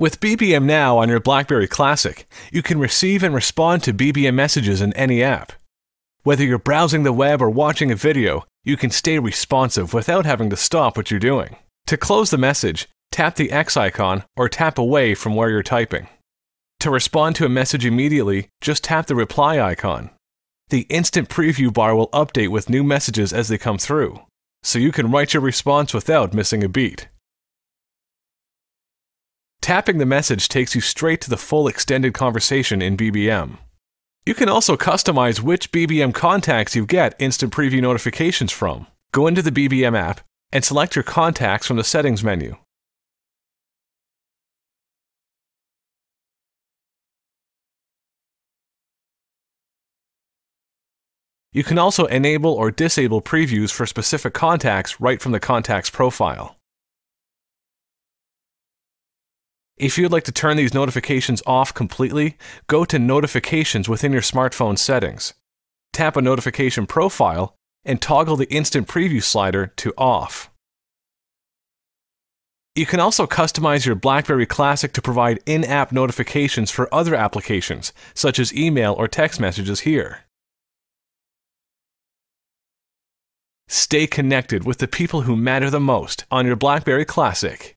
With BBM Now on your BlackBerry Classic, you can receive and respond to BBM messages in any app. Whether you're browsing the web or watching a video, you can stay responsive without having to stop what you're doing. To close the message, tap the X icon or tap away from where you're typing. To respond to a message immediately, just tap the reply icon. The instant preview bar will update with new messages as they come through, so you can write your response without missing a beat. Tapping the message takes you straight to the full extended conversation in BBM. You can also customize which BBM contacts you get instant preview notifications from. Go into the BBM app and select your contacts from the settings menu. You can also enable or disable previews for specific contacts right from the contacts profile. If you'd like to turn these notifications off completely, go to Notifications within your smartphone settings. Tap a notification profile and toggle the Instant Preview slider to Off. You can also customize your BlackBerry Classic to provide in-app notifications for other applications, such as email or text messages here. Stay connected with the people who matter the most on your BlackBerry Classic.